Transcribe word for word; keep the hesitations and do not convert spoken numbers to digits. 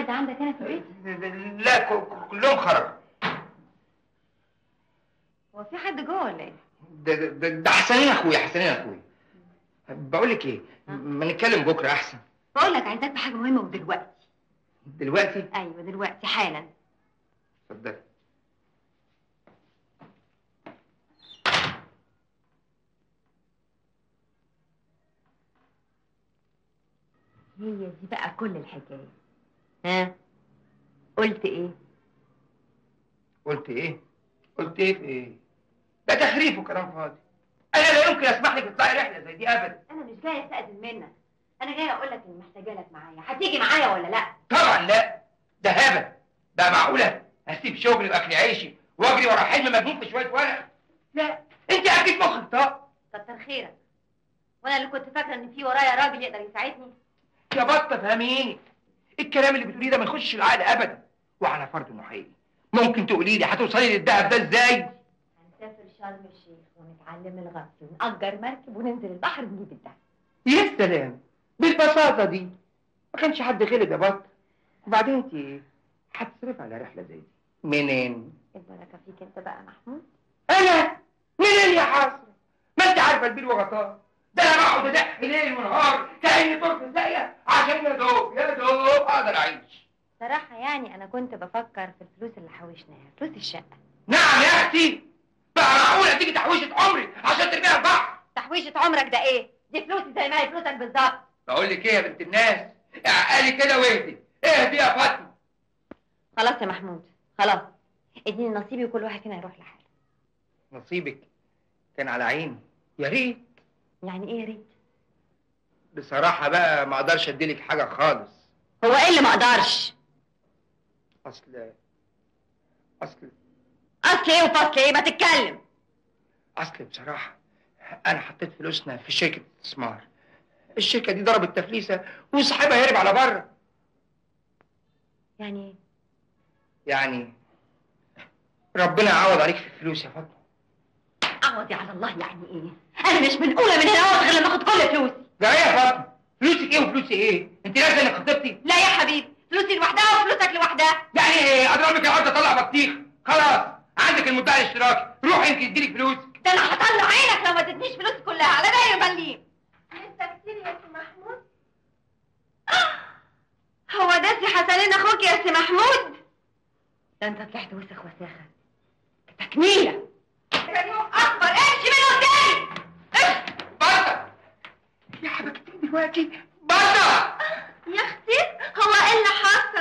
حد عندك هنا في البيت؟ لا كلهم خرجوا. هو في حد جوه ولا ايه؟ ده ده حسنين اخويا، حسنين اخويا. بقول لك ايه؟ ما نتكلم بكره احسن. بقول لك عايزاك بحاجه مهمه ودلوقتي. دلوقتي؟ ايوه دلوقتي حالا. اتفضلي. هي دي بقى كل الحكايه. ها؟ قلت ايه؟ قلت ايه؟ قلت ايه في ايه؟ ده تخريف وكلام فاضي. انا لا يمكن اسمح لك تطلعي رحله زي دي ابدا. انا مش جايه استاذن منك، انا جايه اقول لك اني محتاجه لك معايا. هتيجي معايا ولا لا؟ طبعا لا، ده هبل. ده معقوله هسيب شغلي واكل عيشي واجري ورا حلم مدفون في شويه ورق؟ لا، انت اكيد مخك طاق. كتر خيرك، وانا اللي كنت فاكره ان في ورايا راجل يقدر يساعدني؟ يا بطه فهميني، الكلام اللي بتقوليه ده ما يخشش العقل ابدا. وعلى فرض انه حقيقي، ممكن تقولي لي هتوصلي للدهب ده ازاي؟ هنسافر شرم الشيخ ونتعلم الغطس ونأجر مركب وننزل البحر نجيب الدهب. يا سلام، بالبساطه دي ما كانش حد غلط يا بطه. وبعدين انت ايه؟ هتصرفي على رحله زي دي منين؟ البركه فيك انت بقى محمود. انا؟ منين يا حاصل؟ ما انت عارفه البيل وغطاه، ده انا بقعد ادحي ليل ونهار كاني طرف زايه عشان يا دوب يا دوب اقدر اعيش. صراحه يعني انا كنت بفكر في الفلوس اللي حوشناها، فلوس الشقه. نعم يا اختي؟ بقى معقوله تيجي تحويشه عمري عشان ترميها البحر؟ تحويشه عمرك ده ايه؟ دي فلوسي زي ما هي فلوسك بالظبط. بقول لك ايه يا بنت الناس؟ اعقلي كده واهدي، اهدي يا فاطمه. خلاص يا محمود، خلاص اديني نصيبي وكل واحد فينا يروح لحاله. نصيبك كان على عيني، يا ريت. يعني ايه يا ريت؟ بصراحه بقى ما اقدرش اديلك حاجه خالص. هو ايه اللي ما اقدرش؟ اصل اصل اصل ايه وفصل ايه؟ ما تتكلم. اصل بصراحه انا حطيت فلوسنا في شركه استثمار، الشركه دي ضربت تفليسه وصاحبها هرب على بره. يعني ايه؟ يعني ربنا يعوض عليك في الفلوس يا فاطمه. اعوضي على الله يعني ايه؟ انا مش من اولى من هنا اقعد غير لما اخد كل فلوسي. لا ايه يا فاطمه؟ فلوسك ايه وفلوسي ايه؟ انت نازله انك خطيبتي؟ لا يا حبيبي، فلوسي لوحدها وفلوسك لوحدها. يعني ايه؟ اضربك العرض اطلع بطيخ. خلاص عندك المدعي الاشتراكي، روحي انت اديلك فلوس. ده انا هطلع عينك لو ما ادتنيش فلوسي كلها على بالي مليم. لسه كتير يا سي محمود؟ هو ده سي حسنين اخوك يا سي محمود؟ ده انت طلعت وسخ وساخه. تكميله. اكبر امشي منه تاني. بطه يا حبيبتي دلوقتي، بطه. يا اختي هو ايه اللي حصل؟